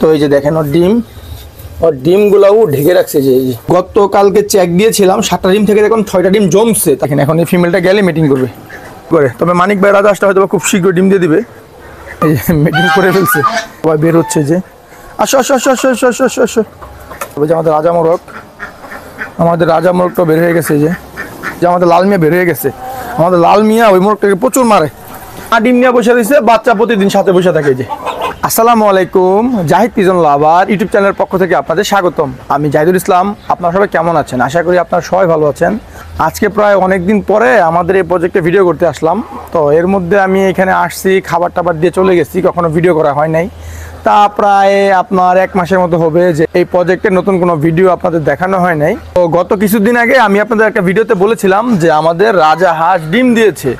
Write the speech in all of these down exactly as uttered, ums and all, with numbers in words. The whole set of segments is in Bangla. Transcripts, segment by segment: तो ये देखें और डिम और डिमगुलाओ ढेके रखছে যে গত কালকে চেক দিয়েছিলাম সাতটা ডিম থেকে দেখলাম ছয়টা ডিম জমছে। দেখেন এখন এই ফিমেলটা গেলে মিটিং করবে করে, তবে মানিক ভাই রাজাসটা হয়তো খুব শীঘ্র ডিম দিয়ে দিবে। এই মিটিং করে ফেলছে, আবার বের হচ্ছে যে আসো আসো আসো আসো আসো আসো। তবে আমাদের রাজা মোরগ আমাদের রাজা মোরগটা বের হয়ে গেছে, যে যে আমাদের লাল মিয়া বের হয়ে গেছে। আমাদের লাল মিয়া ওই মোরগটাকে প্রচুর মারে, আর ডিম নিয়ে বসে রয়েছে, বাচ্চা প্রতিদিন সাথে বসে থাকে। যে আসসালামু আলাইকুম, জাহিদ পিজন লাভার ইউটিউব চ্যানেলের পক্ষ থেকে আপনাদের স্বাগতম। আমি জাহিদুল ইসলাম। আপনারা সবাই কেমন আছেন? আশা করি আপনারা সবাই ভালো আছেন। আজকে প্রায় অনেক দিন পরে আমাদের এই প্রজেক্টে ভিডিও করতে আসলাম। তো এর মধ্যে আমি এখানে আসছি, খাবার টাবার দিয়ে চলে গেছি, কখনো ভিডিও করা হয় নাই। তা প্রায় আপনার এক মাসের মতো হবে যে এই প্রজেক্টের নতুন কোনো ভিডিও আপনাদের দেখানো হয় নাই। তো গত কিছুদিন আগে আমি আপনাদের একটা ভিডিওতে বলেছিলাম যে আমাদের রাজা হাঁস ডিম দিয়েছে।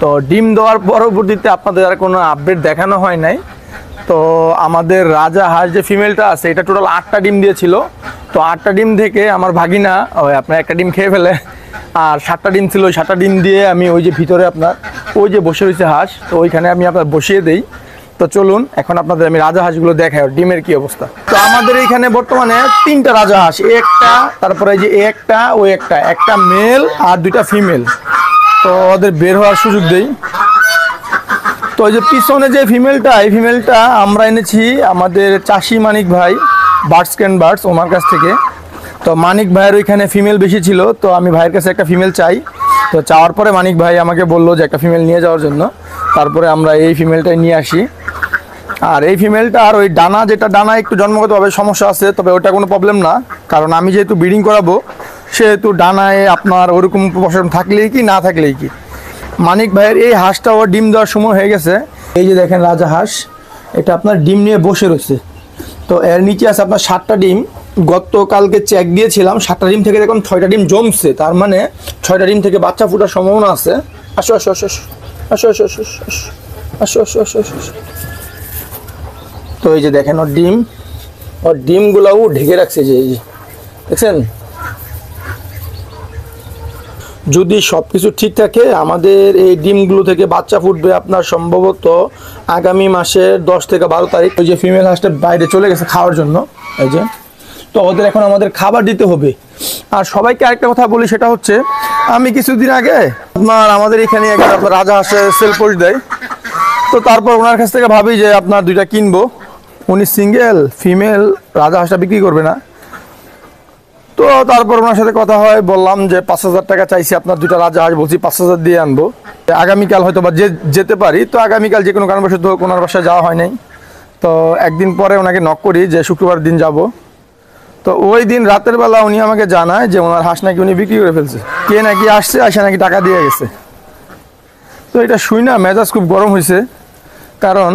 তো ডিম দেওয়ার পরবর্তীতে আপনাদের আর কোনো আপডেট দেখানো হয় নাই। তো আমাদের রাজা হাঁস যে ফিমেলটা আছে এটা টোটাল আটটা ডিম দিয়েছিল। তো আটটা ডিম থেকে আমার ভাগিনা ওই আপনার একটা ডিম খেয়ে ফেলে, আর সাতটা ডিম ছিল। ওই সাতটা ডিম দিয়ে আমি ওই যে ভিতরে আপনার ওই যে বসে রয়েছে হাঁস, তো ওইখানে আমি আপনার বসিয়ে দিই। তো চলুন এখন আপনাদের আমি রাজা হাঁসগুলো দেখাই ডিমের কি অবস্থা। তো আমাদের এইখানে বর্তমানে তিনটা রাজা হাঁস, একটা তারপরে যে একটা ওই একটা একটা মেল আর দুইটা ফিমেল। তো ওদের বের হওয়ার সুযোগ দেই। তো ওই যে পিছনে যে ফিমেলটা, এই ফিমেলটা আমরা এনেছি আমাদের চাষি মানিক ভাই বার্ডস ক্যান বার্ডস ওনার কাছ থেকে। তো মানিক ভাইয়ের ওইখানে ফিমেল বেশি ছিল, তো আমি ভাইয়ের কাছে একটা ফিমেল চাই। তো চাওয়ার পরে মানিক ভাই আমাকে বললো যে একটা ফিমেল নিয়ে যাওয়ার জন্য। তারপরে আমরা এই ফিমেলটাই নিয়ে আসি। আর এই ফিমেলটা আর ওই ডানা, যেটা ডানা একটু জন্মগতভাবে সমস্যা আছে, তবে ওটা কোনো প্রবলেম না, কারণ আমি যেহেতু ব্রিডিং করাবো সেহেতু ডানায় আপনার ওরকম উপশম থাকলেই কি না থাকলেই কি। মানিক ভাইয়ের এই হাঁসটা ওর ডিম দেওয়ার সময় হয়ে গেছে। এই যে দেখেন রাজা হাঁস, এটা আপনার ডিম নিয়ে বসে রয়েছে। তো এর নিচে আছে আপনার সাতটা ডিম। গতকালকে চেক দিয়েছিলাম সাতটা ডিম থেকে দেখলাম ছয়টা ডিম জমছে, তার মানে ছয়টা ডিম থেকে বাচ্চা ফুটার সম্ভাবনা আছে। আসো আসো আসো আসো আসো আসো আসো আসো আসো আসো। তো এই যে দেখেন ওর ডিম ওর ডিমগুলাও ঢেকে রাখছে, যে এই যে দেখছেন। যদি সব কিছু ঠিক থাকে আমাদের এই ডিমগুলো থেকে বাচ্চা ফুটবে আপনার সম্ভবত আগামী মাসের দশ থেকে বারো তারিখ। ওই যে ফিমেল হাঁসটা বাইরে চলে গেছে খাওয়ার জন্য, এই যে। তো ওদের এখন আমাদের খাবার দিতে হবে। আর সবাইকে আরেকটা কথা বলি, সেটা হচ্ছে আমি কিছুদিন আগে আপনার আমাদের এখানে একটা রাজা হাঁসের সেল পোস্ট দেয়। তো তারপর ওনার কাছ থেকে ভাবি যে আপনার দুইটা কিনবো। উনি সিঙ্গেল ফিমেল রাজা হাঁসটা বিক্রি করবে না। তো তারপর ওনার সাথে কথা হয়, বললাম যে পাঁচ হাজার টাকা চাইছি আপনার দুইটা রাজা হাঁস, বলছি পাঁচ হাজার দিয়ে আনবো, আগামীকাল হয়তো বা যে যেতে পারি। তো আগামীকাল যে কোনো কারণবশত ওনার বাসায় যাওয়া হয় নাই। তো একদিন পরে ওনাকে নক করি যে শুক্রবার দিন যাব। তো ওই দিন রাতের বেলা উনি আমাকে জানায় যে ওনার হাঁস নাকি উনি বিক্রি করে ফেলছে, কে নাকি আসছে আসে নাকি টাকা দিয়ে গেছে। তো এটা শুই না মেজাজ খুব গরম হয়েছে, কারণ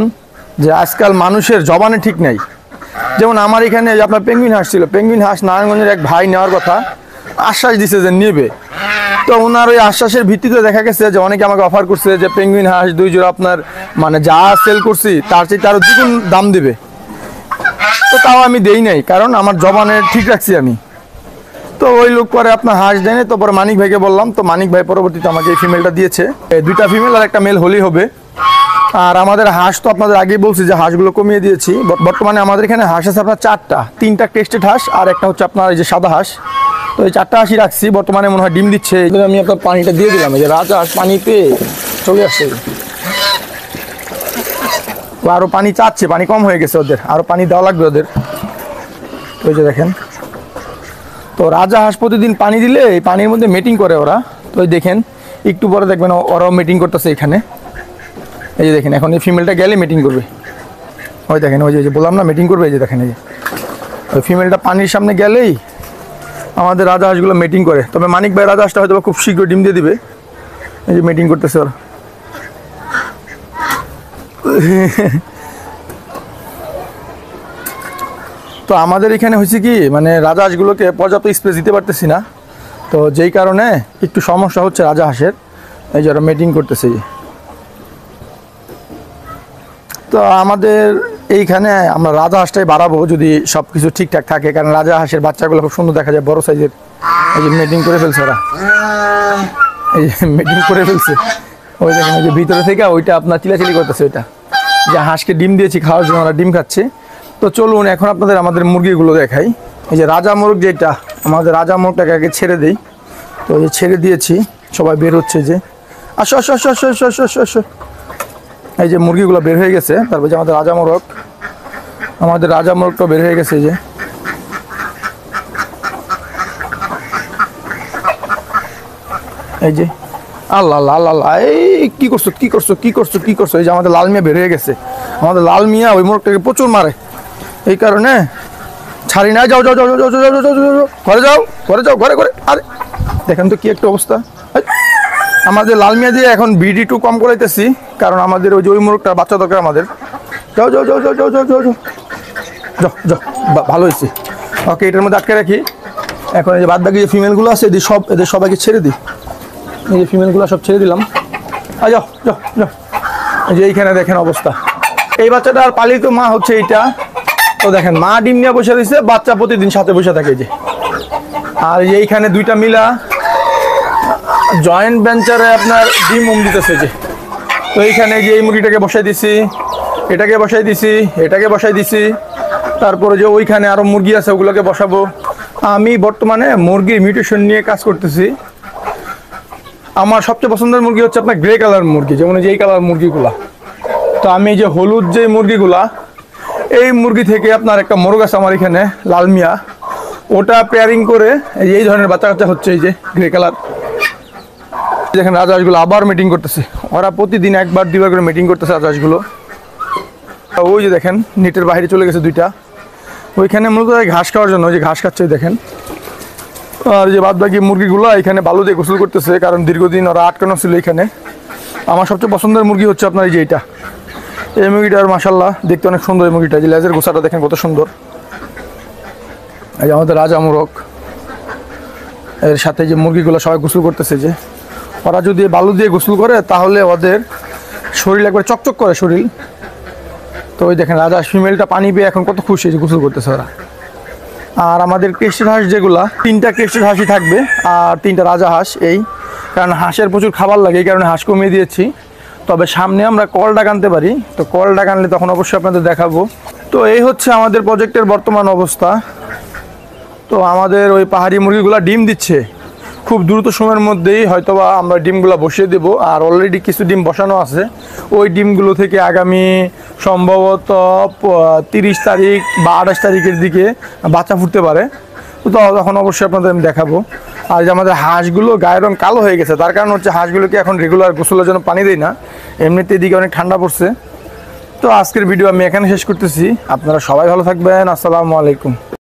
যে আজকাল মানুষের জবানে ঠিক নাই। যেমন আমার এখানে আপনার পেঙ্গুইন হাঁস ছিল, পেঙ্গুইন হাঁস নারায়ণগঞ্জের এক ভাই নেওয়ার কথা আশ্বাস দিছে যে নেবে। তো ওনার ওই আশ্বাসের ভিত্তিতে দেখা গেছে যে অনেকে আমাকে অফার করছে যে পেঙ্গুইন হাঁস দুই জোড়া আপনার মানে যা সেল করছি তার চেয়ে তারও দ্বিগুণ দাম দেবে। তো তাও আমি দেই নাই, কারণ আমার জবানে ঠিক রাখছি আমি। তো ওই লোক পরে আপনার হাঁস দেয়, তো পরে মানিক ভাইকে বললাম। তো মানিক ভাই পরবর্তীতে আমাকে এই ফিমেলটা দিয়েছে। দুইটা ফিমেল আর একটা মেল হলেই হবে। আর আমাদের হাঁস তো আপনাদের আগেই বলছি যে হাঁসগুলো কমিয়ে দিয়েছি। বর্তমানে আমাদের এখানে হাঁস আছে আপনার চারটা, তিনটা টেস্টেড হাঁস আর একটা হচ্ছে আপনার এই যে সাদা হাঁস। তো এই চারটা হাঁসই রাখছি বর্তমানে, মনে হয় ডিম দিচ্ছে। আমি আপনার পানিটা দিয়ে দিলাম, এই যে রাজা হাঁস পানি পেয়ে চলে আসছে। আরও পানি চাচ্ছে, পানি কম হয়ে গেছে ওদের, আরও পানি দেওয়া লাগবে ওদের। ওই যে দেখেন, তো রাজা হাঁস প্রতিদিন পানি দিলে এই পানির মধ্যে মিটিং করে ওরা। তো ওই দেখেন একটু পরে দেখবেন ওরাও মিটিং করতেছে এখানে। এই যে দেখেন এখন এই ফিমেলটা গেলে মিটিং করবে। ওই দেখেন ওই যে বললাম না মিটিং করবে, এই যে দেখেন এই যে ওই ফিমেলটা পানির সামনে গেলেই আমাদের রাজা হাঁসগুলো মিটিং করে। তবে মানিক ভাই রাজা হাঁসটা হয়তো খুব শীঘ্র ডিম দিয়ে দিবে। এই যে মিটিং করতেছে ওরা। তো আমাদের এখানে হয়েছে কি, মানে রাজা হাঁসগুলোকে পর্যাপ্ত স্পেস দিতে পারতেছি না, তো যেই কারণে একটু সমস্যা হচ্ছে রাজা হাঁসের। এই যে ওরা মিটিং করতেছে। তো আমাদের এইখানে আমরা রাজা হাঁসটাই বাড়াবো যদি সব কিছু ঠিকঠাক থাকে, কারণ রাজা হাঁসের বাচ্চাগুলো খুব সুন্দর দেখা যায়, বড় সাইজের। এই যে মিটিং করে ফেলছে ওরা, এই যে মিটিং করে ফেলছে। ওই দেখেন ওই যে ভিতরে থেকে ওইটা আপনার চিলাচিলি করতেছে, ওইটা যে হাঁসকে ডিম দিয়েছি খাওয়ার জন্য, ওরা ডিম খাচ্ছে। তো চলুন এখন আপনাদের আমাদের মুরগিগুলো দেখাই। এই যে রাজা মোরগ, যেটা আমাদের রাজা মোরগটাকে আগে ছেড়ে দিই। তো এই ছেড়ে দিয়েছি, সবাই বের হচ্ছে। যে আসো আসো আসো আসো আসো আসো আসো। এই যে মুরগিগুলো বের হয়ে গেছে। তারপর যে আমাদের রাজা মোরগ, আমাদের রাজা মোরগটা বের হয়ে গেছে। যে এই যে আল্লাহ আল্লাহ আল্লাহ, এই কী করছো কী করছো কী করছো কী করছো। এই যে আমাদের লাল মিয়া বের হয়ে গেছে। আমাদের লাল মিয়া ওই মোরগটাকে প্রচুর মারে, এই কারণে ছাড়ি না। যাও যাও যাও যাও যাও যাও যাও ঘরে যাও ঘরে যাও ঘরে ঘরে। আরে দেখেন তো কী একটা অবস্থা। আমাদের লাল মিয়া দিয়ে এখন বিডি টু কম করাইতেছি, কারণ আমাদের ওই যে ওই মোরগটার বাচ্চা দরকার আমাদের। যাও যাও যাও যাও যাও যাও যাও যাও যাও ভালো হয়েছে। ওকে, এটার মধ্যে আটকে রাখি। এখন এই যে বাদ বাকি যে ফিমেলগুলো আছে, এদের সব এদের সবাইকে ছেড়ে দিই। এই যে ফিমেলগুলো সব ছেড়ে দিলাম। আর যাও যাও যাও। এই যে এইখানে দেখেন অবস্থা। এই বাচ্চাটার পালিত মা হচ্ছে এইটা। তো দেখেন মা ডিম নিয়ে বসে রয়েছে, বাচ্চা প্রতিদিন সাথে বসে থাকে। যে আর এইখানে দুইটা মিলা জয়েন্ট ভেঞ্চারে আপনার ডিম উম দিতেছে। যে তো এইখানে যে এই মুরগিটাকে বসাই দিছি, এটাকে বসাই দিছি, এটাকে বসাই দিছি। তারপরে যে ওইখানে আরও মুরগি আছে, ওগুলোকে বসাবো। আমি বর্তমানে মুরগির মিউটেশন নিয়ে কাজ করতেছি। আমার সবচেয়ে পছন্দের মুরগি হচ্ছে আপনার গ্রে কালার মুরগি, যেমন যে এই কালার মুরগিগুলা। তো আমি যে হলুদ যে মুরগিগুলা, এই মুরগি থেকে আপনার একটা মোরগ আছে আমার এখানে লাল মিয়া, ওটা পেয়ারিং করে এই ধরনের বাচ্চা কাচ্চা হচ্ছে। এই যে গ্রে কালার, দেখেন রাজহাঁসগুলো আবার মিটিং করতেছে। ওরা প্রতিদিন একবার দুবার করে মিটিং করতেছে রাজহাঁসগুলো। ওই যে দেখেন নেটের বাইরে চলে গেছে দুইটা, ওইখানে মূলত ঘাস খাওয়ার জন্য। ওই যে ঘাস খাচ্ছে দেখেন। আর যে বাদ বাকি মুরগিগুলো এখানে বালু দিয়ে গোসল করতেছে, কারণ দীর্ঘদিন ওরা আটকানো ছিল এখানে। আমার সবচেয়ে পছন্দের মুরগি হচ্ছে আপনার এই যে এইটা। এই মুরগিটার মাশাল্লাহ দেখতে অনেক সুন্দর। এই মুরগিটা যে লেজের গোছাটা দেখেন কত সুন্দর। এই আমাদের রাজা মোরগ, এর সাথে যে মুরগিগুলো সবাই গোসল করতেছে। যে ওরা যদি বালু দিয়ে গোসল করে তাহলে ওদের শরীর একবার চকচক করে শরীর। তো ওই দেখেন রাজা ফিমেলটা পানি পেয়ে এখন কত খুশি, গোসল করতেছে ওরা। আর আমাদের ক্রেস্টেড হাঁস যেগুলো, তিনটা ক্রেস্টেড হাঁসই থাকবে আর তিনটা রাজা হাঁস। এই কারণ হাঁসের প্রচুর খাবার লাগে, এই কারণে হাঁস কমিয়ে দিয়েছি। তবে সামনে আমরা কল ডাক আনতে পারি, তো কল ডাক আনলে তখন অবশ্যই আপনাদের দেখাবো। তো এই হচ্ছে আমাদের প্রজেক্টের বর্তমান অবস্থা। তো আমাদের ওই পাহাড়ি মুরগিগুলো ডিম দিচ্ছে। খুব দ্রুত সময়ের মধ্যেই হয়তোবা আমরা ডিমগুলো বসিয়ে দেব। আর অলরেডি কিছু ডিম বসানো আছে। ওই ডিমগুলো থেকে আগামী সম্ভবত তিরিশ তারিখ বা আঠাশ তারিখের দিকে বাচ্চা ফুটতে পারে। তো তখন অবশ্যই আপনাদের আমি দেখাবো। আর যে আমাদের হাঁসগুলো গায়ের রং কালো হয়ে গেছে, তার কারণ হচ্ছে হাঁসগুলোকে এখন রেগুলার গোসলের জন্য পানি দিই না। এমনিতে এদিকে অনেক ঠান্ডা পড়ছে। তো আজকের ভিডিও আমি এখানে শেষ করতেছি। আপনারা সবাই ভালো থাকবেন। আসসালামু আলাইকুম।